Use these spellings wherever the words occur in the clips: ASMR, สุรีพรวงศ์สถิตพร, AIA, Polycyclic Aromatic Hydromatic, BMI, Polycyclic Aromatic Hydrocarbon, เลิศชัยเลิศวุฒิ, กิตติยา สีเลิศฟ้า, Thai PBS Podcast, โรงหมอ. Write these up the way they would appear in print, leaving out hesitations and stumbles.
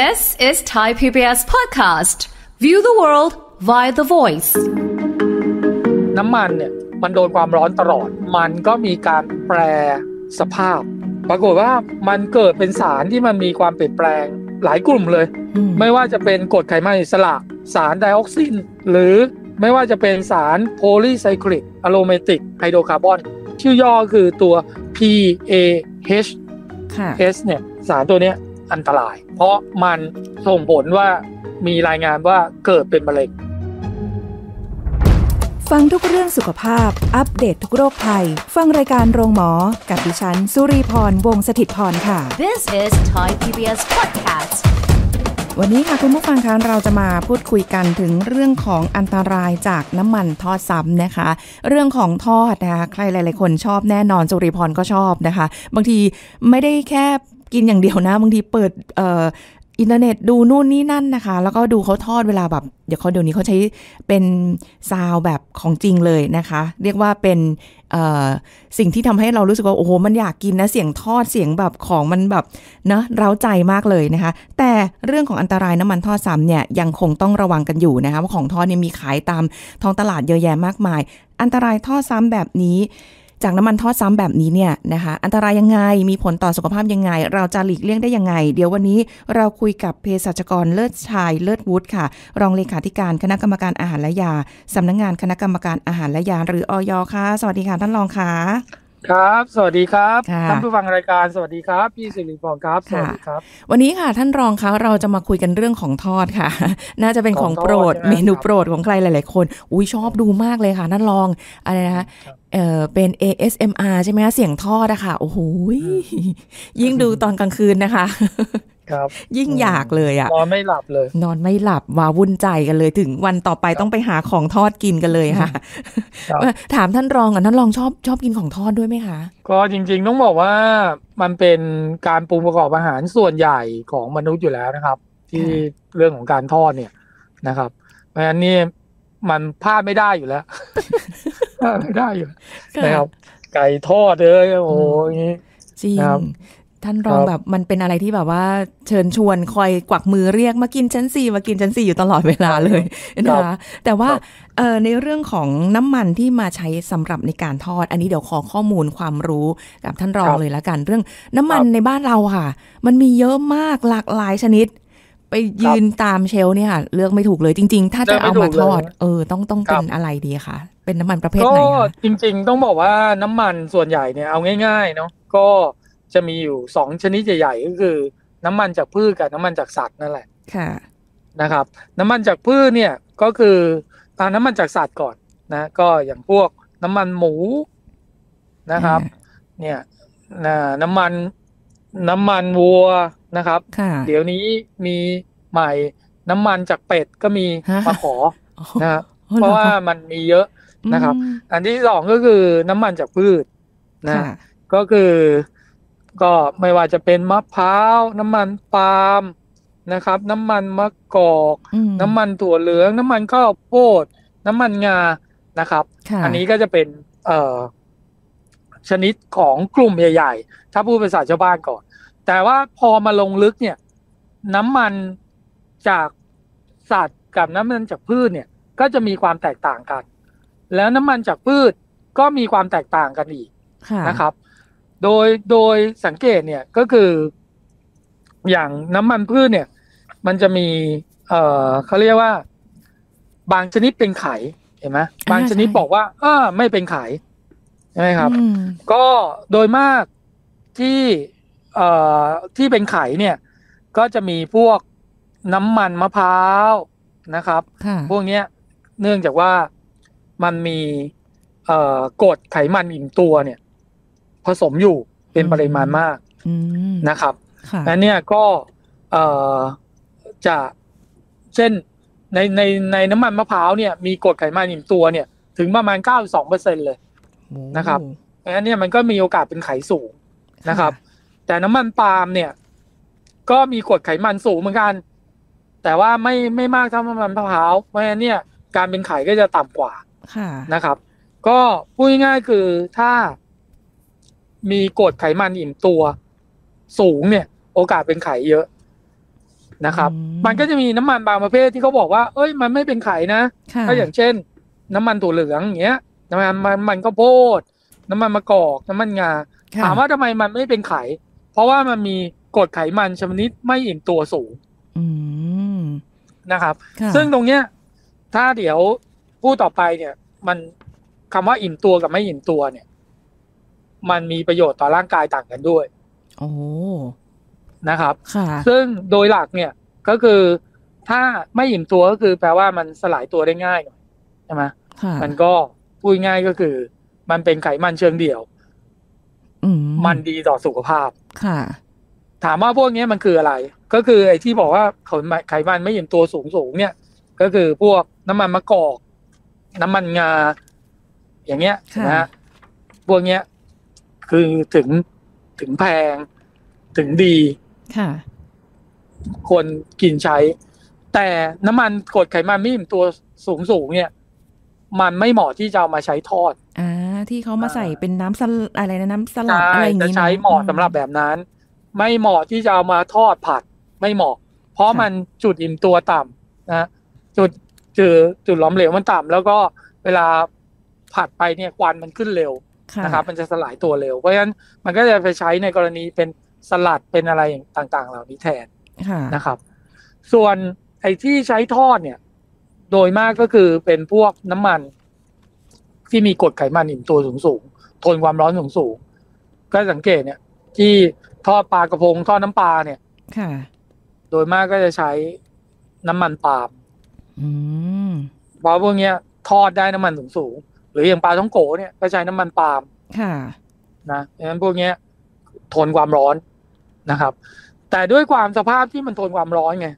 This is Thai PBS Podcast. View the world via the voice. น้ำมันเนี่ยมันโดนความร้อนตลอดมันก็มีการแปรสภาพปรากฏว่ามันเกิดเป็นสารที่มันมีความเปลี่ยนแปลงหลายกลุ่มเลยไม่ว่าจะเป็นกรดไขมันอิสระสารไดออกซินหรือไม่ว่าจะเป็นสาร Polycyclic Aromatic Hydromatic ชื่อย่อคือตัว PAHS เนี่ยสารตัวเนี้ยอันตรายเพราะมันส่งผลว่ามีรายงานว่าเกิดเป็นมะเร็งฟังทุกเรื่องสุขภาพอัปเดต ทุกโรคภัยฟังรายการโรงหมอกับดิฉันสุรีพรวงศ์สถิตพรค่ะ This is Thai PBS Podcast วันนี้ค่ะคุณผู้ฟังคะเราจะมาพูดคุยกันถึงเรื่องของอันตรายจากน้ำมันทอดซ้ำนะคะเรื่องของทอดนะคะใครหลายๆคนชอบแน่นอนสุรีพรก็ชอบนะคะบางทีไม่ได้แค่กินอย่างเดียวนะบางทีเปิดอินเทอร์เน็ตดูนู่นนี่นั่นนะคะแล้วก็ดูเขาทอดเวลาแบบเดี๋ยวนี้เขาใช้เป็นซาวแบบของจริงเลยนะคะเรียกว่าเป็นสิ่งที่ทำให้เรารู้สึกว่าโอ้โหมันอยากกินนะเสียงทอดเสียงแบบของมันแบบนะเร้าใจมากเลยนะคะแต่เรื่องของอันตรายน้ำมันทอดซ้ำเนี่ยยังคงต้องระวังกันอยู่นะคะว่าของทอดเนี่ยมีขายตามท้องตลาดเยอะแยะมากมายอันตรายทอดซ้ำแบบนี้จากน้ำมันทอดซ้ำแบบนี้เนี่ยนะคะอันตรายยังไงมีผลต่อสุขภาพยังไงเราจะหลีกเลี่ยงได้ยังไงเดี๋ยววันนี้เราคุยกับเภสัชกรเลิศชัยเลิศวุฒิค่ะรองเลขาธิการคณะกรรมการอาหารและยาสำนักงานคณะกรรมการอาหารและยาหรืออย.ค่ะสวัสดีค่ะท่านรองค่ะครับสวัสดีครับท่านผู้ฟังรายการสวัสดีครับพี่สิริพรครับสวัสดีครับวันนี้ค่ะท่านรองคะเราจะมาคุยกันเรื่องของทอดค่ะน่าจะเป็นของโปรดเมนูโปรดของใครหลายๆคนอุ้ยชอบดูมากเลยค่ะท่านรองอะไรนะคะเป็น ASMR ใช่ไหมคะเสียงทอดอะค่ะโอ้โหยิ่งดูตอนกลางคืนนะคะยิ่งอยากเลยอะนอนไม่หลับเลยนอนไม่หลับว้าวุ่นใจกันเลยถึงวันต่อไปต้องไปหาของทอดกินกันเลยค่ะถามท่านรองอะท่านรองชอบกินของทอดด้วยไหมคะก็จริงๆต้องบอกว่ามันเป็นการปรุงประกอบอาหารส่วนใหญ่ของมนุษย์อยู่แล้วนะครับที่เรื่องของการทอดเนี่ยนะครับเพราะฉะนั้นนี่มันพลาดไม่ได้อยู่แล้วพลาดไม่ได้อยู่นะครับไก่ทอดเลยโอ้ยจริงท่านรองแบบมันเป็นอะไรที่แบบว่าเชิญชวนคอยกวักมือเรียกมากินชั้น4มากินชั้น4อยู่ตลอดเวลาเลยนะคะแต่ว่าในเรื่องของน้ำมันที่มาใช้สำหรับในการทอดอันนี้เดี๋ยวขอข้อมูลความรู้กับท่านรองเลยละกันเรื่องน้ำมันในบ้านเราค่ะมันมีเยอะมากหลากหลายชนิดไปยืนตามเชลเนี่ยค่ะเลือกไม่ถูกเลยจริงๆถ้าจะเอามาทอดต้องเป็นอะไรดีคะเป็นน้ำมันประเภทไหนคะจริงๆต้องบอกว่าน้ำมันส่วนใหญ่เนี่ยเอาง่ายๆเนาะก็จะมีอยู่2ชนิดใหญ่ๆก็คือน้ำมันจากพืชกับน้ำมันจากสัตว์นั่นแหละค่ะนะครับน้ำมันจากพืชเนี่ยก็คือน้ำมันจากสัตว์ก่อนนะก็อย่างพวกน้ำมันหมูนะครับเนี่ยน้ำมันวัวนะครับเดี๋ยวนี้มีใหม่น้ำมันจากเป็ดก็มีมาขอนะครับเพราะว่ามันมีเยอะนะครับอันที่สองก็คือน้ำมันจากพืชนะก็คือก็ไม่ว่าจะเป็นมะพร้าวน้ำมันปาล์มนะครับน้ำมันมะกอกน้ำมันถั่วเหลืองน้ำมันข้าวโพดน้ำมันงานะครับอันนี้ก็จะเป็นชนิดของกลุ่มใหญ่ๆถ้าพูดภาษาชาวบ้านก่อนแต่ว่าพอมาลงลึกเนี่ยน้ำมันจากสัตว์กับน้ำมันจากพืชเนี่ยก็จะมีความแตกต่างกันแล้วน้ำมันจากพืชก็มีความแตกต่างกันอีกนะครับโดยสังเกตเนี่ยก็คืออย่างน้ำมันพืชเนี่ยมันจะมีเขาเรียกว่าบางชนิดเป็นไขเห็นไหมบางชนิดบอกว่าไม่เป็นไขใช่ไหมครับก็โดยมากที่เป็นไขเนี่ยก็จะมีพวกน้ำมันมะพร้าวนะครับพวกเนี้ยเนื่องจากว่ามันมีกรดไขมันอิ่มตัวเนี่ยผสมอยู่เป็นปริมาณมากนะครับและเนี่ยก็จะเช่นในน้ำมันมะพร้าวเนี่ยมีกรดไขมันอิ่มตัวเนี่ยถึงประมาณ 92% เลยนะครับและเนี่ยมันก็มีโอกาสเป็นไขสูงนะครับแต่น้ำมันปาล์มเนี่ยก็มีกรดไขมันสูงเหมือนกันแต่ว่าไม่มากเท่าน้ำมันมะพร้าวเพราะฉะนั้นเนี่ยการเป็นไขก็จะต่ำกว่านะครับก็พูดง่ายๆคือถ้ามีกรดไขมันอิ่มตัวสูงเนี่ยโอกาสเป็นไขเยอะ นะครับมันก็จะมีน้ำมันบางประเภทที่เขาบอกว่าเอ้ยมันไม่เป็นไขนะก็อย่างเช่นน้ำมันถั่วเหลืองอย่างเงี้ยน้ำมันข้าวโพดน้ำมันมะกอกน้ำมันงาถามว่าทำไมมันไม่เป็นไขเพราะว่ามันมีกรดไขมันชนิดไม่อิ่มตัวสูงนะครับซึ่งตรงเนี้ยถ้าเดี๋ยวพูดต่อไปเนี่ยมันคำว่าอิ่มตัวกับไม่อิ่มตัวเนี่ยมันมีประโยชน์ต่อร่างกายต่างกันด้วยโอ้นะครับซึ่งโดยหลักเนี่ยก็คือถ้าไม่อิ่มตัวก็คือแปลว่ามันสลายตัวได้ง่ายหน่อยใช่ไหมมันก็พูดง่ายก็คือมันเป็นไขมันเชิงเดี่ยวมันดีต่อสุขภาพค่ะถามว่าพวกนี้มันคืออะไรก็คือไอ้ที่บอกว่าไขมันไม่อิ่มตัวสูงเนี่ยก็คือพวกน้ำมันมะกอกน้ำมันงาอย่างเงี้ยนะฮะพวกเนี้ยคือถึงแพงถึงดีค่ะคนกินใช้แต่น้ำมันกรดไขมันไม่อิ่มตัวสูงเนี่ยมันไม่เหมาะที่จะเอามาใช้ทอดที่เขามาใส่เป็นน้ำสลัดอะไรนะน้ำสลัดอะไรอย่างนี้จะใช้เหมาะสำหรับแบบนั้นไม่เหมาะที่จะเอามาทอดผัดไม่เหมาะเพราะมันจุดอิ่มตัวต่ำนะจุดหลอมเหลวมันต่ำแล้วก็เวลาผัดไปเนี่ยควันมันขึ้นเร็วนะครับมันจะสลายตัวเร็วเพราะฉะนั้นมันก็จะไปใช้ในกรณีเป็นสลัดเป็นอะไรต่างๆเหล่านี้แทนนะครับส่วนไอ้ที่ใช้ทอดเนี่ยโดยมากก็คือเป็นพวกน้ำมันที่มีกรดไขมันอิ่มตัวสูงทนความร้อนสูงก็สังเกตเนี่ยที่ทอดปลากระพงทอดน้ำปลาเนี่ยโดยมากก็จะใช้น้ำมันปาล์มเพราะพวกเนี้ยทอดได้น้ำมันสูงหรืออย่างปลาท้องโกเนี่ยก็ใช้น้ำมันปาล์มนะดังนั้นพวกเนี้ยทนความร้อนนะครับแต่ด้วยความสภาพที่มันทนความร้อนไง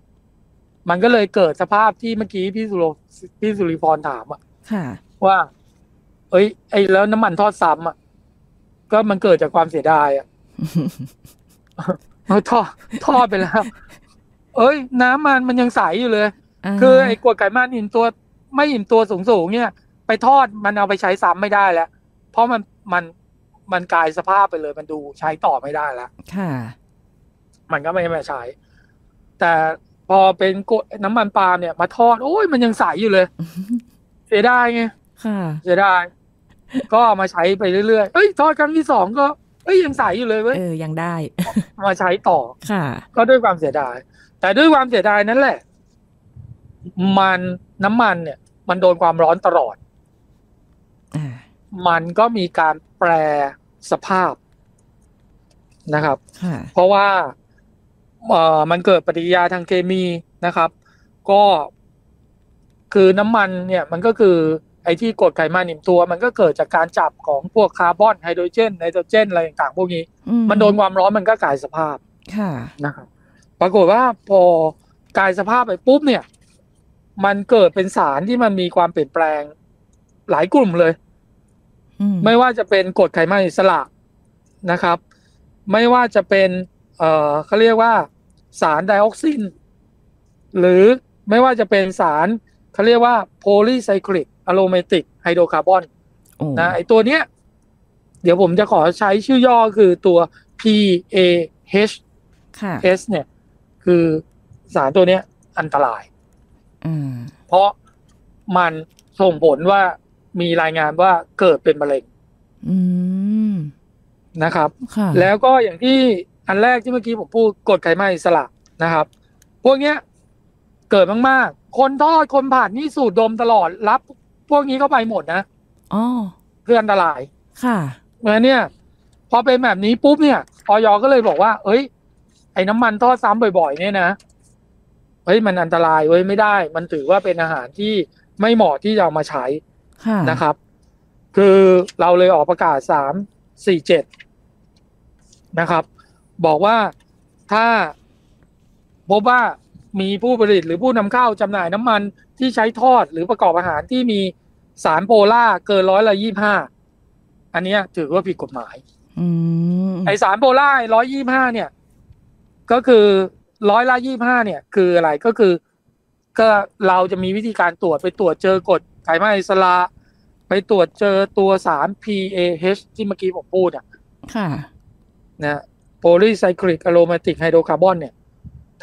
มันก็เลยเกิดสภาพที่เมื่อกี้พี่สุริพรถามอะว่าเอ้ยไอ้แล้วน้ำมันทอดซ้ำอะก็มันเกิดจากความเสียดายอะทอดไปแล้วเอ้ยน้ำมันยังใสอยู่เลยคือไอ้กรดไขมันไม่อิ่มตัวสูงเนี่ยไปทอดมันเอาไปใช้ซ้ำไม่ได้แล้วเพราะมันกลายสภาพไปเลยมันดูใช้ต่อไม่ได้แล้วมันก็ไม่ได้ใช้แต่พอเป็นน้ำมันปาล์มเนี่ยมาทอดโอ้ยมันยังใสอยู่เลยเสียดายไงเสียดายก็มาใช้ไปเรื่อยๆเอ้ยทอดครั้งที่2ก็เอ้ยยังใสอยู่เลยเว้ยยังได้มาใช้ต่อก็ด้วยความเสียดายแต่ด้วยความเสียดายนั่นแหละมันน้ำมันเนี่ยมันโดนความร้อนตลอดมันก็มีการแปรสภาพนะครับเพราะว่ามันเกิดปฏิกิริยาทางเคมีนะครับก็คือน้ำมันเนี่ยมันก็คือไอ้ที่กรดไขมันอิ่มตัวมันก็เกิดจากการจับของพวกคาร์บอนไฮโดรเจนไนโตรเจนอะไรต่างๆพวกนี้มันโดนความร้อนมันก็กลายสภาพนะครับปรากฏว่าพอกลายสภาพไปปุ๊บเนี่ยมันเกิดเป็นสารที่มันมีความเปลี่ยนแปลงหลายกลุ่มเลยไม่ว่าจะเป็นกรดไขมันอิสระนะครับไม่ว่าจะเป็นเขาเรียกว่าสารไดออกซินหรือไม่ว่าจะเป็นสารเขาเรียกว่า Polycyclic Aromatic Hydromatic นะไอตัวเนี้ยเดี๋ยวผมจะขอใช้ชื่อย่อคือตัว PAHs เนี่ยคือสารตัวเนี้ยอันตรายเพราะมันส่งผลว่ามีรายงานว่าเกิดเป็นมะเร็งนะครับแล้วก็อย่างที่อันแรกที่เมื่อกี้ผมพูดกรดไขมันอิสระนะครับพวกเนี้ยเกิดมากๆคนทอดคนผ่านนี่สูดดมตลอดรับพวกนี้เข้าไปหมดนะเพื่ออันตรายค่ะแล้วเนี่ยพอเป็นแบบนี้ปุ๊บเนี่ยอย.ก็เลยบอกว่าเอ้ยไอ้น้ำมันทอดซ้ำบ่อยๆเนี่ยนะเฮ้ยมันอันตรายเว้ยไม่ได้มันถือว่าเป็นอาหารที่ไม่เหมาะที่จะเอามาใช้นะครับคือเราเลยออกประกาศ347นะครับบอกว่าถ้าพบว่ามีผู้ผลิตหรือผู้นำเข้าจำหน่ายน้ำมันที่ใช้ทอดหรือประกอบอาหารที่มีสารโพล่าเกิน125อันนี้ถือว่าผิดกฎหมายไอสารโพล่า125เนี่ยก็คือ125เนี่ยคืออะไรก็คือก็เราจะมีวิธีการตรวจไปตรวจเจอกรดไขมันอิสระไปตรวจเจอตัวสาร PAH ที่เมื่อกี้ผมพูดนะ Polycyclic Aromatic Hydrocarbon เนี่ย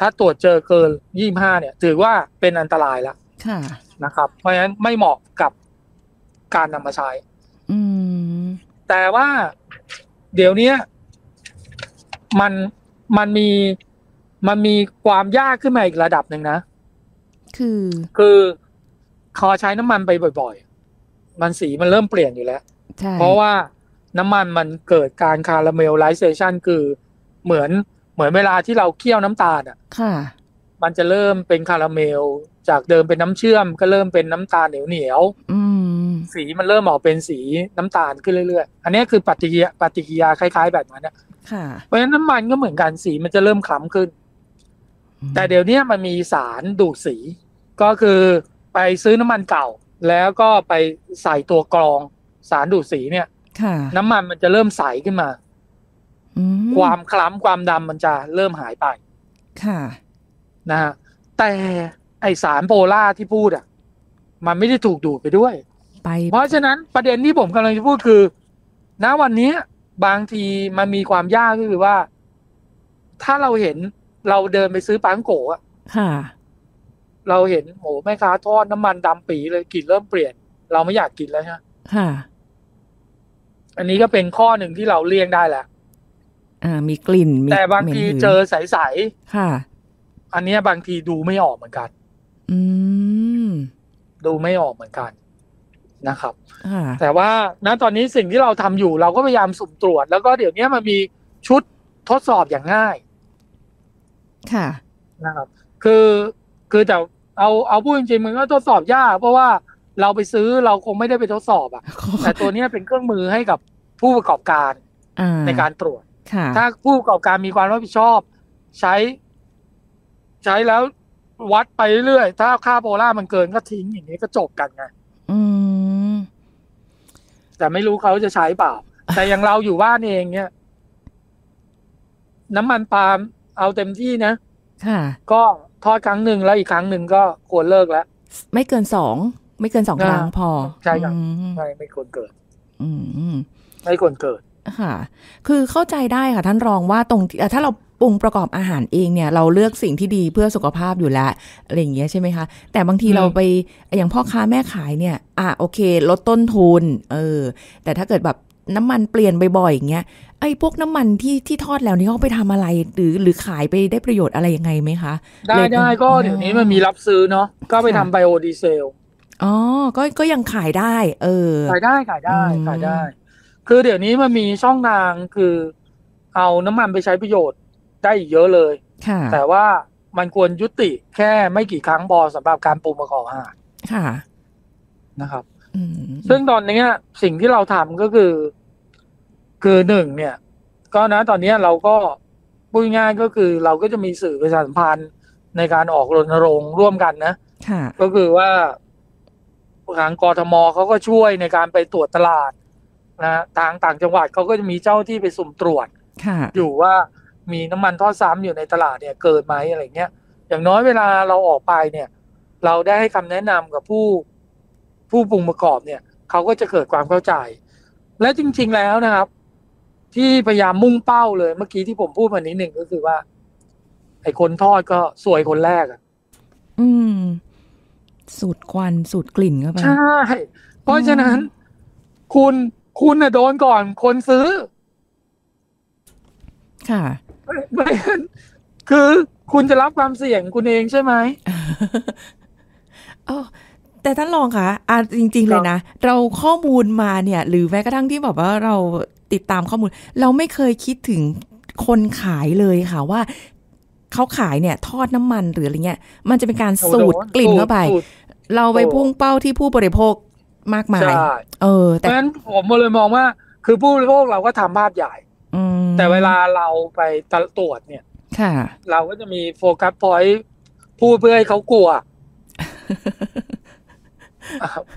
ถ้าตรวจเจอเกิน25เนี่ยถือว่าเป็นอันตรายแล้วนะครับเพราะฉะนั้นไม่เหมาะกับการนำมาใช้แต่ว่าเดี๋ยวนี้มันมีความยากขึ้นมาอีกระดับหนึ่งนะคือขอใช้น้ำมันไปบ่อยๆมันสีมันเริ่มเปลี่ยนอยู่แล้วเพราะว่าน้ำมันมันเกิดการคาราเมลไลเซชันคือเหมือนเวลาที่เราเคี่ยวน้ำตาลอ่ะมันจะเริ่มเป็นคาราเมลจากเดิมเป็นน้ำเชื่อมก็เริ่มเป็นน้ำตาลเหนียวสีมันเริ่มออกเป็นสีน้ำตาลขึ้นเรื่อยๆอันนี้คือปฏิกิริยาคล้ายๆแบบนั้นเนี่ยเพราะฉะนั้นน้ำมันก็เหมือนกันสีมันจะเริ่มคล้ำขึ้นแต่เดี๋ยวนี้มันมีสารดูดสีก็คือไปซื้อน้ำมันเก่าแล้วก็ไปใส่ตัวกรองสารดูดสีเนี่ยน้ำมันมันจะเริ่มใสขึ้นมาความคล้ำความดำมันจะเริ่มหายไปนะฮะแต่ไอสารโพล่าที่พูดอ่ะมันไม่ได้ถูกดูดไปด้วยเพราะฉะนั้นประเด็นที่ผมกำลังจะพูดคือณวันนี้บางทีมันมีความยากก็คือว่าถ้าเราเห็นเราเดินไปซื้อปลาโกะเราเห็นโหแม่ค้าทอดน้ำมันดำปีเลยกลิ่นเริ่มเปลี่ยนเราไม่อยากกินแล้วฮะอันนี้ก็เป็นข้อหนึ่งที่เราเลี่ยงได้แหละมีกลิ่นแต่บางทีเจอใสๆอันนี้บางทีดูไม่ออกเหมือนกันดูไม่ออกเหมือนกันนะครับแต่ว่าณตอนนี้สิ่งที่เราทำอยู่เราก็พยายามสุ่มตรวจแล้วก็เดี๋ยวนี้มันมีชุดทดสอบอย่างง่ายนะครับคือแต่เอาพูดจริงๆมันก็ทดสอบยากเพราะว่าเราไปซื้อเราคงไม่ได้ไปทดสอบอ่ะ แต่ตัวนี้เป็นเครื่องมือให้กับผู้ประกอบการในการตรวจถ้าผู้ประกอบการมีความรับผิดชอบใช้แล้ววัดไปเรื่อยถ้าค่าโพล่ามันเกินก็ทิ้งอย่างนี้ก็จบกันไงแต่ไม่รู้เขาจะใช้เปล่าแต่อย่างเราอยู่บ้านเองเนี่ยน้ำมันปาล์มเอาเต็มที่นะก็ทอดครั้งหนึ่งแล้วอีกครั้งหนึ่งก็ควรเลิกแล้วไม่เกินสองครั้งพอใช่ครับไม่ควรเกิดไม่ควรเกิดค่ะคือเข้าใจได้ค่ะท่านรองว่าตรงถ้าเราปรุงประกอบอาหารเองเนี่ยเราเลือกสิ่งที่ดีเพื่อสุขภาพอยู่แล้วอะไรอย่างเงี้ยใช่ไหมคะแต่บางทีเราไปอย่างพ่อค้าแม่ขายเนี่ยโอเคลดต้นทุนแต่ถ้าเกิดแบบน้ำมันเปลี่ยนบ่อยๆอย่างเงี้ยไอ้พวกน้ำมันที่ทอดแล้วนี่เขาไปทำอะไรหรือขายไปได้ประโยชน์อะไรยังไงไหมคะได้ก็เดี๋ยวนี้มันมีรับซื้อเนาะก็ไปทำไบโอดีเซลก็ยังขายได้ขายได้คือเดี๋ยวนี้มันมีช่องทางคือเอาน้ำมันไปใช้ประโยชน์ได้อีกเยอะเลยแต่ว่ามันควรยุติแค่ไม่กี่ครั้งพอสำหรับการปรุงประกอบอาหารนะครับซึ่งตอนนี้สิ่งที่เราทำก็คือหนึ่งเนี่ยก็นะตอนนี้เราก็พูดง่ายก็คือเราก็จะมีสื่อประชาสัมพันธ์ในการออกรณรงค์ร่วมกันนะก็คือว่าทางกทมเขาก็ช่วยในการไปตรวจตลาดนะทางต่างจังหวัดเขาก็จะมีเจ้าที่ไปสุ่มตรวจอยู่ว่ามีน้ำมันทอดซ้ำอยู่ในตลาดเนี่ยเกินไหมอะไรเงี้ยอย่างน้อยเวลาเราออกไปเนี่ยเราได้ให้คำแนะนำกับผู้ปรุงประกอบเนี่ยเขาก็จะเกิดความเข้าใจและจริงๆแล้วนะครับที่พยายามมุ่งเป้าเลยเมื่อกี้ที่ผมพูดมานิดหนึ่งก็คือว่าไอ้คนทอดก็สวยคนแรกอ่ะสูดควันสูดกลิ่นเข้าไปใช่เพราะฉะนั้นคุณน่ะโดนก่อนคนซื้อค่ะไม่คือคุณจะรับความเสี่ยงคุณเองใช่ไหมแต่ท่านรองค่ะจริงๆเลยนะเราข้อมูลมาเนี่ยหรือแม้กระทั่งที่แบบว่าเราติดตามข้อมูลเราไม่เคยคิดถึงคนขายเลยค่ะว่าเขาขายเนี่ยทอดน้ำมันหรืออะไรเงี้ยมันจะเป็นการสูดกลิ่นเข้าไปเราไปพุ่งเป้าที่ผู้บริโภคมากมายแต่เพราะฉะนั้นผมเลยมองว่าคือผู้บริโภคเราก็ทำภาพใหญ่แต่เวลาเราไปตรวจเนี่ยเราก็จะมีโฟกัสพอยต์พูดเพื่อให้เขากลัว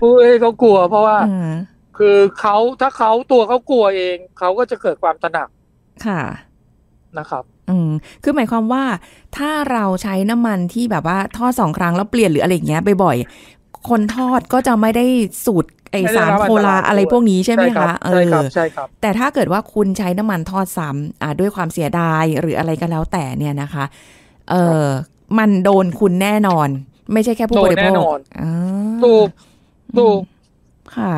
พูดให้เขากลัวเพราะว่าคือเขาถ้าเขาตัวเขากลัวเองเขาก็จะเกิดความตระหนักนะครับคือหมายความว่าถ้าเราใช้น้ำมันที่แบบว่าทอด2ครั้งแล้วเปลี่ยนหรืออะไรอย่างเงี้ยบ่อยๆคนทอดก็จะไม่ได้สูตรไอสารโพลาอะไรพวกนี้ใช่ไหมคะใช่ครับแต่ถ้าเกิดว่าคุณใช้น้ำมันทอดซ้ำด้วยความเสียดายหรืออะไรก็แล้วแต่เนี่ยนะคะ มันโดนคุณแน่นอนไม่ใช่แค่ผู้บริโภคถูกค่ะ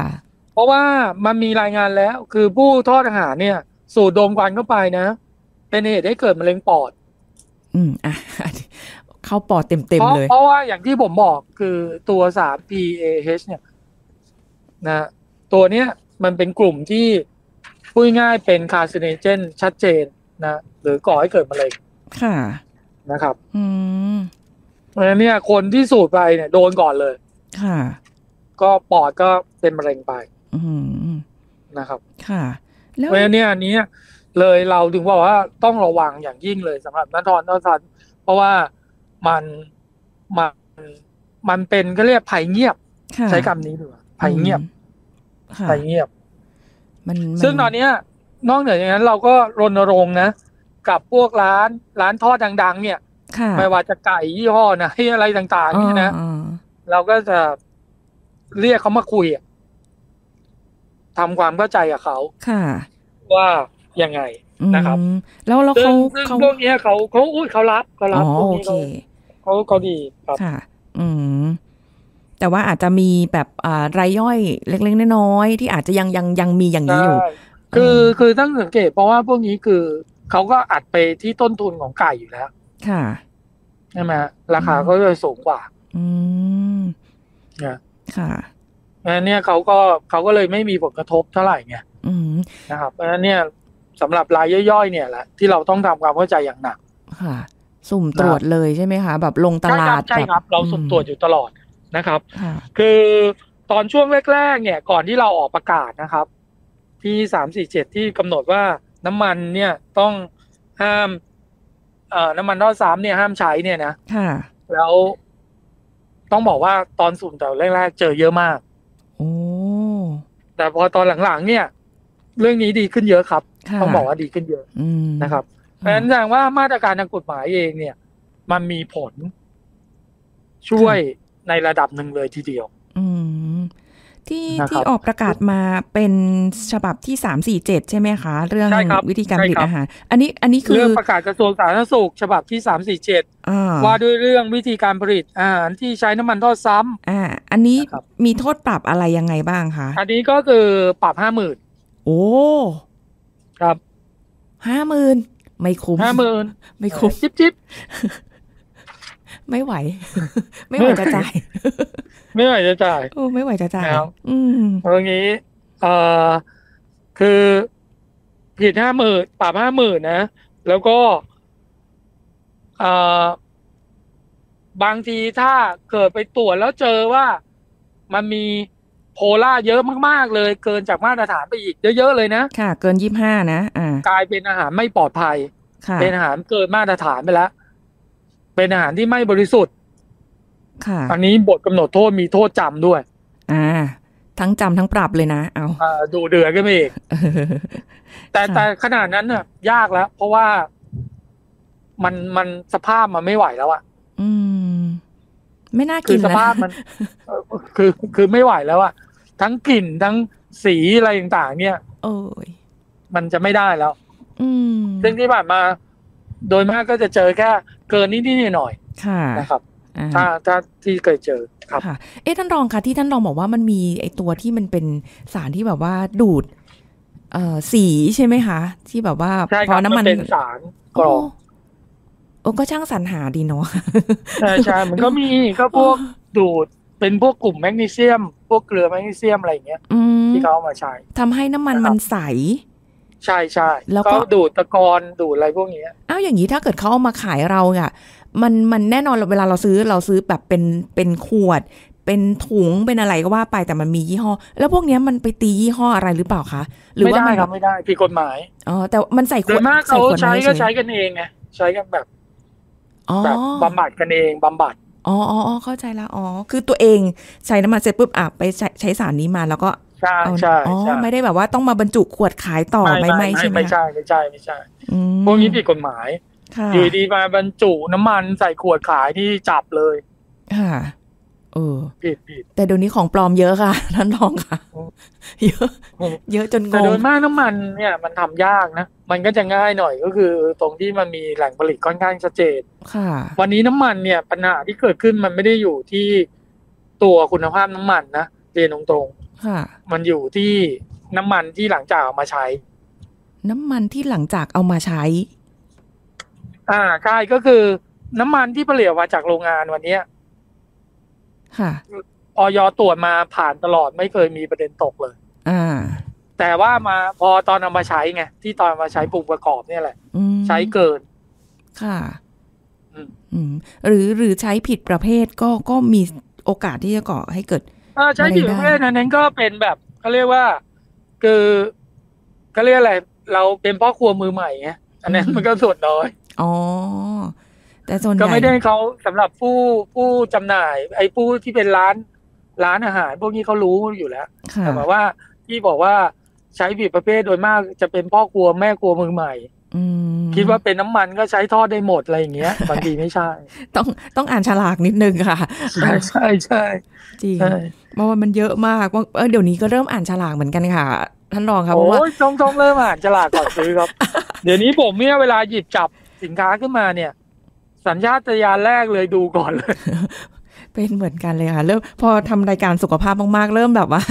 เพราะว่ามันมีรายงานแล้วคือผู้ทอดอาหารเนี่ยสูดดมควันเข้าไปนะเป็นเหตุให้เกิดมะเร็งปอดเข้าปอดเต็มๆเลยเพราะว่าอย่างที่ผมบอกคือตัวสาร PAH เนี่ยนะตัวเนี้ยมันเป็นกลุ่มที่พูดง่ายเป็นคาร์ซิเนเจนชัดเจนนะหรือก่อให้เกิดมะเร็งค่ะนะครับเพราะฉะนั้นเนี่ยคนที่สูดไปเนี่ยโดนก่อนเลยค่ะก็ปอดก็เป็นมะเร็งไปนะครับค่ะเพราะฉะนั้นเนี่ยอันนี้เลยเราถึงบอกว่าต้องระวังอย่างยิ่งเลยสำหรับนักทอดอาหารเพราะว่ามันเป็นก็เรียกภัยเงียบใช้คำนี้ดีกว่าภัยเงียบซึ่งตอนนี้นอกเหนือจากนั้นเราก็รณรงค์นะกับพวกร้านทอดดังๆเนี่ยไม่ว่าจะไก่ยี่ห้อนะอะไรต่างๆนี่นะเราก็จะเรียกเขามาคุยทำความเข้าใจกับเขาว่ายังไงนะครับแล้วเขาพวกนี้เขารับพวกนี้เขาดีครับค่ะแต่ว่าอาจจะมีแบบรายย่อยเล็กๆน้อยๆที่อาจจะยังมีอย่างนี้อยู่คือต้องสังเกตเพราะว่าพวกนี้คือเขาก็อัดไปที่ต้นทุนของไก่อยู่แล้วค่ะใช่ไหมราคาก็เลยสูงกว่านะค่ะแล้วเนี่ยเขาก็เลยไม่มีผลกระทบเท่าไหร่ไงนะครับเพราะฉะนั้นเนี่ยสำหรับรายย่อยๆเนี่ยแหละที่เราต้องทำความเข้าใจอย่างหนักค่ะสุ่มตรวจเลยใช่ไหมคะแบบลงตลาดใช่ครับเราสุ่มตรวจอยู่ตลอดนะครับคือตอนช่วงแรกๆเนี่ยก่อนที่เราออกประกาศนะครับที่347ที่กำหนดว่าน้ำมันเนี่ยต้องห้ามน้ำมันรอดซ้ำเนี่ยห้ามใช้เนี่ยนะแล้วต้องบอกว่าตอนสุ่มแต่แรกๆเจอเยอะมากแต่พอตอนหลังๆเนี่ยเรื่องนี้ดีขึ้นเยอะครับต้องบอกว่าดีขึ้นเยอะนะครับเพราะฉะนั้นแสดงว่ามาตรการทางกฎหมายเองเนี่ยมันมีผลช่วยในระดับหนึ่งเลยทีเดียวที่ออกประกาศมาเป็นฉบับที่347ใช่ไหมคะเรื่องวิธีการผลิตอาหารอันนี้คือเรื่องประกาศกระทรวงสาธารณสุขฉบับที่347ว่าด้วยเรื่องวิธีการผลิตอาหารที่ใช้น้ำมันทอดซ้ำอันนี้มีโทษปรับอะไรยังไงบ้างคะอันนี้ก็คือปรับ50,000โอ้ครับ50,000ไม่คุ้มไม่คุ้มจิ๊บไม่ไหวไม่ไหวจะจ่ายไม่ไหวจะจ่ายตรงนี้คือผิด50,000ปรับ50,000นะแล้วก็บางทีถ้าเกิดไปตรวจแล้วเจอว่ามันมีโพล่าเยอะมากๆเลยเกินจากมาตรฐานไปอีกเยอะๆเลยนะค่ะเกิน25นะกลายเป็นอาหารไม่ปลอดภัยเป็นอาหารเกินมาตรฐานไปแล้วเป็นอาหารที่ไม่บริสุทธิ์ค่ะอันนี้บทกำหนดโทษมีโทษจำด้วยทั้งจำทั้งปรับเลยนะเอาดูเดือดก็ไม่เอกแต่ขนาดนั้นเนี่ยยากแล้วเพราะว่ามันสภาพมันไม่ไหวแล้วอ่ะไม่น่ากินนะคือสภาพมันคือไม่ไหวแล้วอ่ะทั้งกลิ่นทั้งสีอะไรต่างๆเนี่ยมันจะไม่ได้แล้วซึ่งที่ผ่านมาโดยมากก็จะเจอแค่เกินนิดๆหน่อยๆนะครับถ้าที่เคยเจอครับเอ๊ะท่านรองค่ะที่ท่านรองบอกว่ามันมีไอตัวที่มันเป็นสารที่แบบว่าดูดสีใช่ไหมคะที่แบบว่าพอน้ำมันเป็นสารกรองก็ช่างสรรหาดีเนาะใช่มันก็มีก็พวกดูดเป็นพวกกลุ่มแมกนีเซียมพวกเกลือแมกนีเซียมอะไรอย่างเงี้ยที่เขาเอามาใช้ทำให้น้ำมันใสใช่แล้วก็ดูดตะกอนดูดอะไรพวกนี้อย่างนี้ถ้าเกิดเขาเอามาขายเราเนี่ยมันแน่นอนเวลาเราซื้อแบบเป็นขวดเป็นถุงเป็นอะไรก็ว่าไปแต่มันมียี่ห้อแล้วพวกนี้มันไปตียี่ห้ออะไรหรือเปล่าคะหรือว่ามันไม่ได้ผิดกฎหมายแต่มันใส่ขวดมากเขาใช้ก็ใช้กันเองไงใช้กันแบบบำบัดกันเองบำบัดอ๋อเข้าใจแล้วคือตัวเองใช้น้ำมันเสร็จปุ๊บไปใช้สารนี้มาแล้วก็ใช่ไม่ได้แบบว่าต้องมาบรรจุขวดขายต่อไม่ใช่ไม่ใช่พวกนี้ผิดกฎหมายอยู่ดีมาบรรจุน้ำมันใส่ขวดขายที่จับเลย แต่เดี๋ยวนี้ของปลอมเยอะค่ะท่านรองค่ะเยอะจนงงแต่โดยมากน้ำมันเนี่ยมันทำยากนะมันก็จะง่ายหน่อยก็คือตรงที่มันมีแหล่งผลิตค่อนข้างชัดเจนค่ะวันนี้น้ำมันเนี่ยปัญหาที่เกิดขึ้นมันไม่ได้อยู่ที่ตัวคุณภาพน้ำมันนะเรียนตรงๆค่ะมันอยู่ที่น้ำมันที่หลังจากเอามาใช้ใช่ก็คือน้ำมันที่ผลิตมาจากโรงงานวันนี้ค่ะอย.ตรวจมาผ่านตลอดไม่เคยมีประเด็นตกเลยแต่ว่ามาพอตอนเอามาใช้ไงที่ตอนมาใช้ปรุงประกอบเนี่ยแหละใช้เกินค่ะหรือใช้ผิดประเภทก็มีโอกาสที่จะก่อให้เกิดใช้ผิดประเภทนั้นก็เป็นแบบเขาเรียกว่าคือเขาเรียกอะไรเราเป็นพ่อครัวมือใหม่ไงอันนั้นมันก็ส่วนน้อยอ๋อแต่ส่วนใหญ่ก็ไม่ได้เขาสำหรับผู้จำหน่ายไอ้ผู้ที่เป็นร้านอาหารพวกนี้เขารู้อยู่แล้วแต่ว่าที่บอกว่าใช้ผิดประเภทโดยมากจะเป็นพ่อครัวแม่ครัวมือใหม่คิดว่าเป็นน้ำมันก็ใช้ทอดได้หมดอะไรอย่างเงี้ยบางทีไม่ใช่ต้องอ่านฉลากนิดนึงค่ะใช่จริงเพราะว่ามันเยอะมากเดี๋ยวนี้ก็เริ่มอ่านฉลากเหมือนกันค่ะท่านรองครับเพราะว่าต้องเริ่มอ่านฉลากก่อนซื้อครับเดี๋ยวนี้ผมเนี่ยเวลาหยิบจับสินค้าขึ้นมาเนี่ยสัญชาตญาณแรกเลยดูก่อนเลยเป็นเหมือนกันเลยค่ะเริ่มพอทำรายการสุขภาพมากๆเริ่มแบบว่า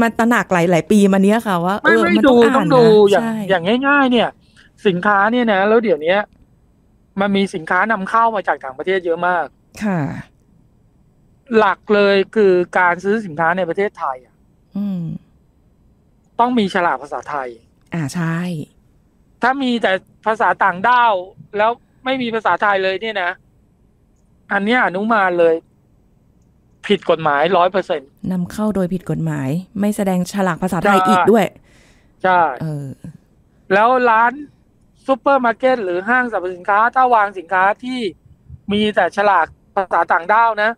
มันตระหนักหลายปีมาเนี้ยค่ะว่าไม่ต้องดูอย่างง่ายๆเนี่ยสินค้าเนี่ยนะแล้วเดี๋ยวนี้มันมีสินค้านำเข้ามาจากต่างประเทศเยอะมากค่ะหลักเลยคือการซื้อสินค้าในประเทศไทยต้องมีฉลากภาษาไทยใช่ถ้ามีแต่ภาษาต่างด้าวแล้วไม่มีภาษาไทยเลยเนี่ยนะอันเนี้ยอนุมานเลยผิดกฎหมาย 100% นำเข้าโดยผิดกฎหมายไม่แสดงฉลากภาษาไทยอีกด้วยใช่แล้วร้านซุปเปอร์มาร์เก็ตหรือห้างสรรพสินค้าถ้าวางสินค้าที่มีแต่ฉลากภาษาต่างด้าวนะ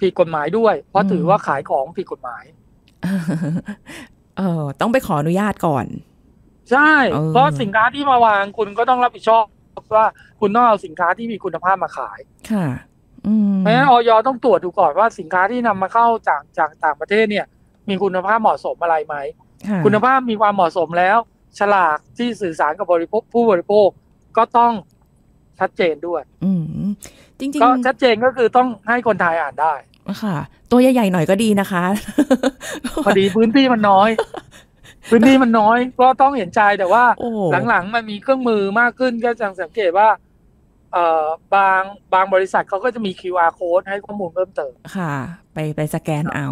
ผิดกฎหมายด้วยเพราะถือว่าขายของผิดกฎหมายต้องไปขออนุญาตก่อนใช่เพราะสินค้าที่มาวางคุณก็ต้องรับผิดชอบว่าคุณต้องเอาสินค้าที่มีคุณภาพมาขายค่ะเพราะฉะนั้นอย.ต้องตรวจดูก่อนว่าสินค้าที่นำมาเข้าจากต่างประเทศเนี่ยมีคุณภาพเหมาะสมอะไรไหมคุณภาพมีความเหมาะสมแล้วฉลากที่สื่อสารกับบริโภคผู้บริโภคก็ต้องชัดเจนด้วยจริงๆก็ชัดเจนก็คือต้องให้คนไทยอ่านได้ค่ะตัวใหญ่ๆหน่อยก็ดีนะคะพอดีพื้นที่มันน้อยก็ต้องเห็นใจแต่ว่าหลังๆมันมีเครื่องมือมากขึ้นก็จะสังเกตว่าบางบริษัทเขาก็จะมี QR code ให้ข้อมูลเพิ่มเติมค่ะไปสแกนเอา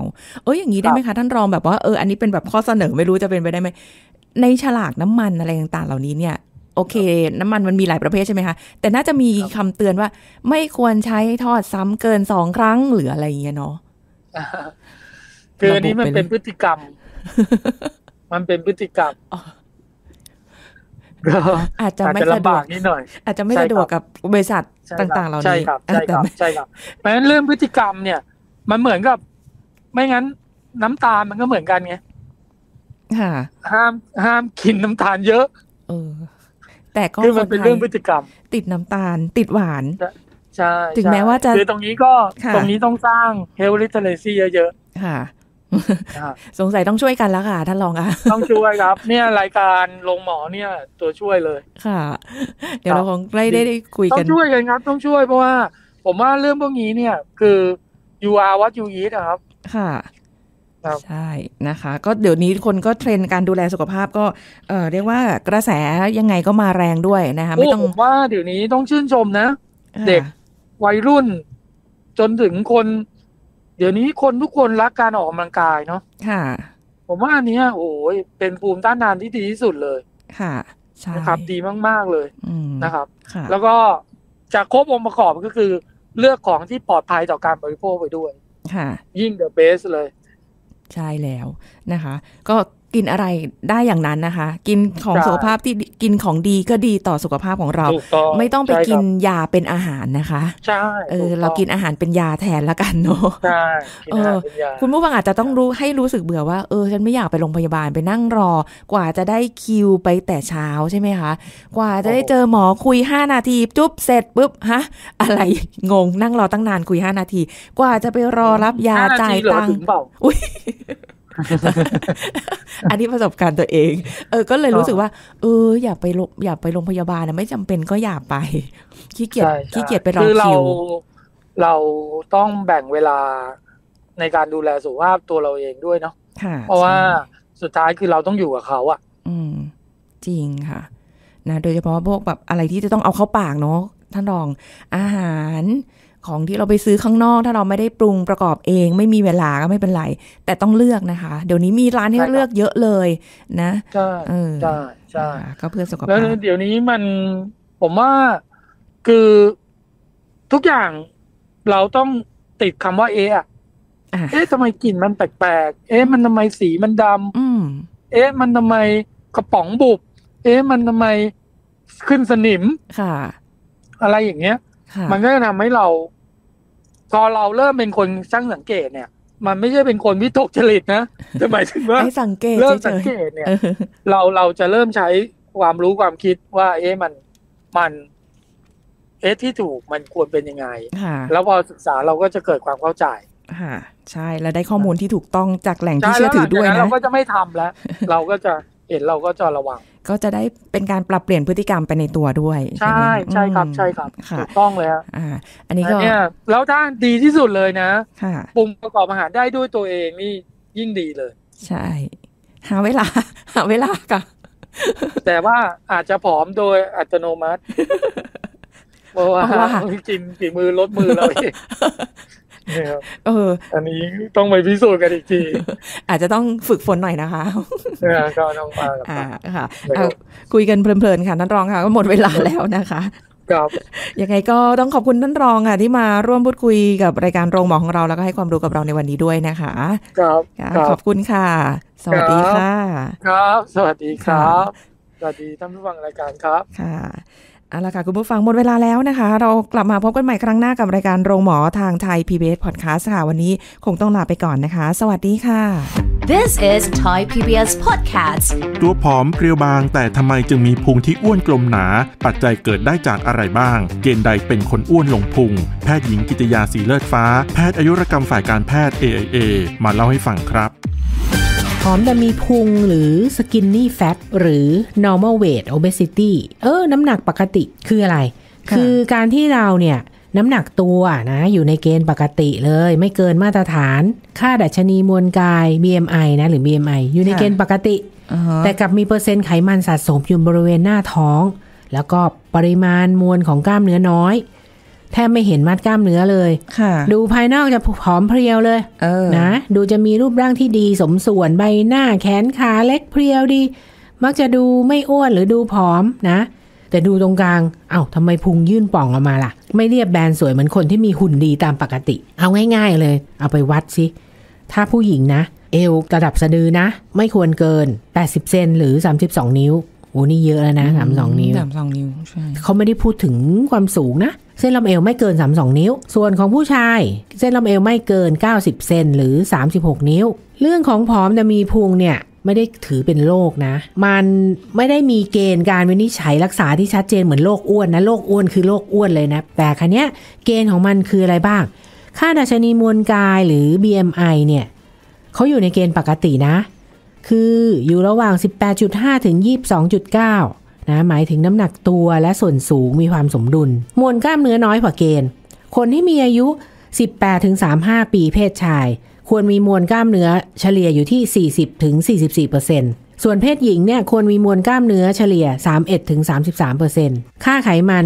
อย่างนี้ได้ไหมคะท่านรองแบบว่าอันนี้เป็นแบบข้อเสนอไม่รู้จะเป็นไปได้ไหมในฉลากน้ำมันอะไรต่างๆเหล่านี้เนี่ยโอเคน้ำมันมันมีหลายประเภทใช่ไหมคะแต่น่าจะมีคำเตือนว่าไม่ควรใช้ทอดซ้ำเกิน2 ครั้งหรืออะไรอย่างเงี้ยเนาะคืออันนี้มันเป็นพฤติกรรมอาจจะไม่ลำบากนิดหน่อยอาจจะไม่สะดวกกับบริษัทต่างๆเหล่านี้ใช่ครับเพราะฉะนั้นเรื่องพฤติกรรมเนี่ยมันเหมือนกับไม่งั้นน้ำตาลมันก็เหมือนกันไงห้ามกินน้ำตาลเยอะแต่ก็มันเป็นเรื่องพฤติกรรมติดน้ำตาลติดหวานใช่ถึงแม้ว่าจะคือตรงนี้ต้องสร้างhealth literacyเยอะๆค่ะสงสัยต้องช่วยกันแล้วค่ะท่านรองค่ะต้องช่วยครับเนี่ยรายการลงหมอเนี่ยตัวช่วยเลยค่ะเดี๋ยวเราคงได้คุยกันต้องช่วยกันครับต้องช่วยเพราะว่าผมว่าเรื่องพวกนี้เนี่ยคือ you are what you eat ครับค่ะใช่นะคะก็เดี๋ยวนี้คนก็เทรนการดูแลสุขภาพก็เรียกว่ากระแสยังไงก็มาแรงด้วยนะคะไม่ต้องผมว่าเดี๋ยวนี้ต้องชื่นชมนะเด็กวัยรุ่นจนถึงคนเดี๋ยวนี้คนทุกคนรักการออกกำลังกายเนาะค่ะผมว่าอันนี้โอ้ยเป็นภูมิต้านทานที่ดีที่สุดเลยค่ะใช่นะครับดีมากๆเลยนะครับแล้วก็จะครบองค์ประกอบก็คือเลือกของที่ปลอดภัยต่อการบริโภคไปด้วยค่ะยิ่งเดอะเบสเลยใช่แล้วนะคะก็ กินอะไรได้อย่างนั้นนะคะกินของสุขภาพที่กินของดีก็ดีต่อสุขภาพของเราไม่ต้องไปกินยาเป็นอาหารนะคะใช่เรากินอาหารเป็นยาแทนละกันเนาะใช่คุณผู้ฟังอาจจะต้องรู้ให้รู้สึกเบื่อว่าฉันไม่อยากไปโรงพยาบาลไปนั่งรอกว่าจะได้คิวไปแต่เช้าใช่ไหมคะกว่าจะได้เจอหมอคุย5นาทีจุ๊บเสร็จปุ๊บฮะอะไรงงนั่งรอตั้งนานคุย5นาทีกว่าจะไปรอรับยาจ่ายตังค์อุ้ยอันนี้ประสบการณ์ตัวเองก็เลยรู้สึกว่าอย่าไปโรงพยาบาลนะไม่จำเป็นก็อย่าไปขี้เกียจไปรอคิวคือเราต้องแบ่งเวลาในการดูแลสุขภาพตัวเราเองด้วยเนาะเพราะว่าสุดท้ายคือเราต้องอยู่กับเขาอ่ะจริงค่ะนะโดยเฉพาะพวกแบบอะไรที่จะต้องเอาเข้าปากเนาะท่านรองอาหารของที่เราไปซื้อข้างนอกถ้าเราไม่ได้ปรุงประกอบเองไม่มีเวลาก็ไม่เป็นไรแต่ต้องเลือกนะคะเดี๋ยวนี้มีร้านให้เลือกเยอะเลยนะใช่ก็เพื่อสุขภาพแล้วเดี๋ยวนี้มันผมว่าคือทุกอย่างเราต้องติดคำว่าเอ๊ะทำไมกลิ่นมันแปลกๆเอ๊ะมันทำไมสีมันดำเอ๊ะมันทำไมกระป๋องบุบเอ๊ะมันทำไมขึ้นสนิมค่ะอะไรอย่างเงี้ยมันก็จะทำให้เราพอเราเริ่มเป็นคนช่างสังเกตเนี่ยมันไม่ใช่เป็นคนวิตกจริตนะแต่หมายถึงว่าเริ่มสังเกตเนี่ยเราจะเริ่มใช้ความรู้ความคิดว่ามันที่ถูกมันควรเป็นยังไงแล้วพอศึกษาเราก็จะเกิดความเข้าใจใช่แล้วได้ข้อมูลที่ถูกต้องจากแหล่งที่เชื่อถือด้วยนะเราก็จะไม่ทำแล้วเราก็จะเห็นเราก็จะระวังก็จะได้เป็นการปรับเปลี่ยนพฤติกรรมไปในตัวด้วยใช่ครับถูกต้องเลยครับอันนี้ก็แล้วถ้าดีที่สุดเลยนะปรุงประกอบอาหารได้ด้วยตัวเองนี่ยิ่งดีเลยใช่หาเวลาค่ะแต่ว่าอาจจะผอมโดยอัตโนมัติเพราะว่ากินฝีมือลดมือเราเองอันนี้ต้องไปพิสูจน์กันอีกทีอาจจะต้องฝึกฝนหน่อยนะคะก็ต้องมาค่ะคุยกันเพลินๆค่ะท่านรองค่ะก็หมดเวลาแล้วนะคะยังไงก็ต้องขอบคุณท่านรองค่ะที่มาร่วมพูดคุยกับรายการโรงหมอของเราแล้วก็ให้ความรู้กับเราในวันนี้ด้วยนะคะขอบคุณค่ะสวัสดีค่ะครับสวัสดีครับสวัสดีท่านผู้ฟังรายการครับค่ะเอาล่ะค่ะคุณผู้ฟังหมดเวลาแล้วนะคะเรากลับมาพบกันใหม่ครั้งหน้ากับรายการโรงหมอทางไทย PBS Podcast ค่ะวันนี้คงต้องลาไปก่อนนะคะสวัสดีค่ะ This is Thai PBS Podcast ตัวผอมเพรียวบางแต่ทำไมจึงมีพุงที่อ้วนกลมหนาปัจจัยเกิดได้จากอะไรบ้างเกณฑ์ใดเป็นคนอ้วนลงพุงแพทย์หญิงกิตติยา สีเลิศฟ้าแพทย์อายุรกรรมฝ่ายการแพทย์ AIA มาเล่าให้ฟังครับผอมแต่มีพุงหรือ skinny fat หรือ normal weight obesity น้ำหนักปกติคืออะไร คือการที่เราเนี่ยน้ำหนักตัวนะอยู่ในเกณฑ์ปกติเลยไม่เกินมาตรฐานค่าดัชนีมวลกาย BMI นะหรือ BMI อยู่ในเกณฑ์ปกติ แต่กับมีเปอร์เซ็นต์ไขมันสะสมอยู่บริเวณหน้าท้องแล้วก็ปริมาณมวลของกล้ามเนื้อน้อยแทบไม่เห็นมัดกล้ามเนื้อเลยดูภายนอกจะผอมเพรียวเลยนะดูจะมีรูปร่างที่ดีสมส่วนใบหน้าแขนขาเล็กเพรียวดีมักจะดูไม่อ้วนหรือดูผอมนะแต่ดูตรงกลางเอ้าทำไมพุงยื่นป่องออกมาล่ะไม่เรียบแบนสวยเหมือนคนที่มีหุ่นดีตามปกติเอาง่ายๆเลยเอาไปวัดสิถ้าผู้หญิงนะเอวระดับสะดือนะไม่ควรเกิน80เซนหรือ32นิ้วโอ้นี่เยอะแล้วนะ32นิ้วใช่เขาไม่ได้พูดถึงความสูงนะเส้นลำเอวไม่เกิน32นิ้วส่วนของผู้ชายเส้นลำเอวไม่เกิน90เซนหรือ36นิ้วเรื่องของผอมแต่มีพุงเนี่ยไม่ได้ถือเป็นโรคนะมันไม่ได้มีเกณฑ์การวินิจฉัยรักษาที่ชัดเจนเหมือนโรคอ้วนนะโรคอ้วนคือโรคอ้วนเลยนะแต่ครั้งเนี้ยเกณฑ์ของมันคืออะไรบ้างค่าดัชนีมวลกายหรือ BMI เนี่ยเขาอยู่ในเกณฑ์ปกตินะคืออยู่ระหว่าง 18.5 ถึง 22.9นะหมายถึงน้ำหนักตัวและส่วนสูงมีความสมดุลมวลกล้ามเนื้อน้อยกว่าเกณฑ์คนที่มีอายุ 18-35 ปีเพศชายควรมีมวลกล้ามเนื้อเฉลี่ยอยู่ที่ 40-44% ส่วนเพศหญิงเนี่ยควรมีมวลกล้ามเนื้อเฉลี่ย 31-33% ค่าไขมัน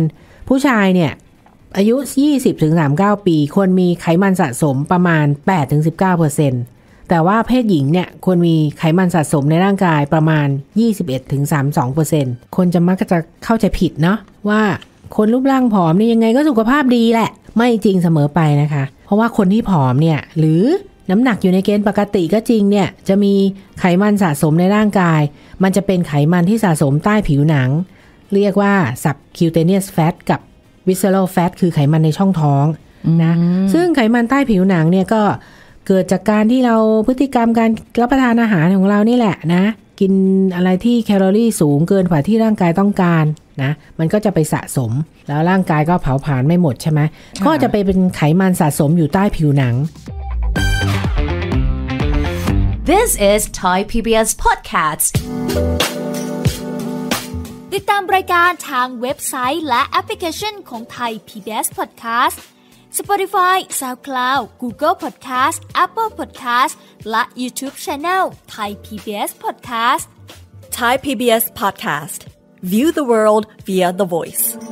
ผู้ชายเนี่ยอายุ 20-39 ปีควรมีไขมันสะสมประมาณ 8-19%แต่ว่าเพศหญิงเนี่ยควรมีไขมันสะสมในร่างกายประมาณ 21-32% คนจะมักจะเข้าใจผิดเนาะว่าคนรูปร่างผอมนี่ยังไงก็สุขภาพดีแหละไม่จริงเสมอไปนะคะเพราะว่าคนที่ผอมเนี่ยหรือ น้ำหนักอยู่ในเกณฑ์ปกติก็จริงเนี่ยจะมีไขมันสะสมในร่างกายมันจะเป็นไขมันที่สะสมใต้ผิวหนังเรียกว่า subcutaneous fat กับ visceral fat คือไขมันในช่องท้องนะซึ่งไขมันใต้ผิวหนังเนี่ยก็เกิดจากการที่เราพฤติกรรมการรับประทานอาหารของเรานี่แหละนะกินอะไรที่แคลอรี่สูงเกินกว่าที่ร่างกายต้องการนะมันก็จะไปสะสมแล้วร่างกายก็เผาผลาญไม่หมดใช่ไหมก็จะไปเป็นไขมันสะสมอยู่ใต้ผิวหนัง This is Thai PBS Podcast ติดตามรายการทางเว็บไซต์และแอปพลิเคชันของ Thai PBS Podcast Spotify, SoundCloud, Google Podcast, Apple Podcast และ YouTube Channel Thai PBS Podcast Thai PBS Podcast View the world via the voice